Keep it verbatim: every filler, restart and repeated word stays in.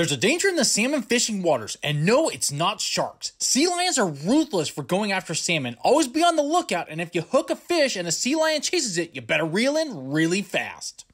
There's a danger in the salmon fishing waters, and no, it's not sharks. Sea lions are ruthless for going after salmon. Always be on the lookout, and if you hook a fish and a sea lion chases it, you better reel in really fast.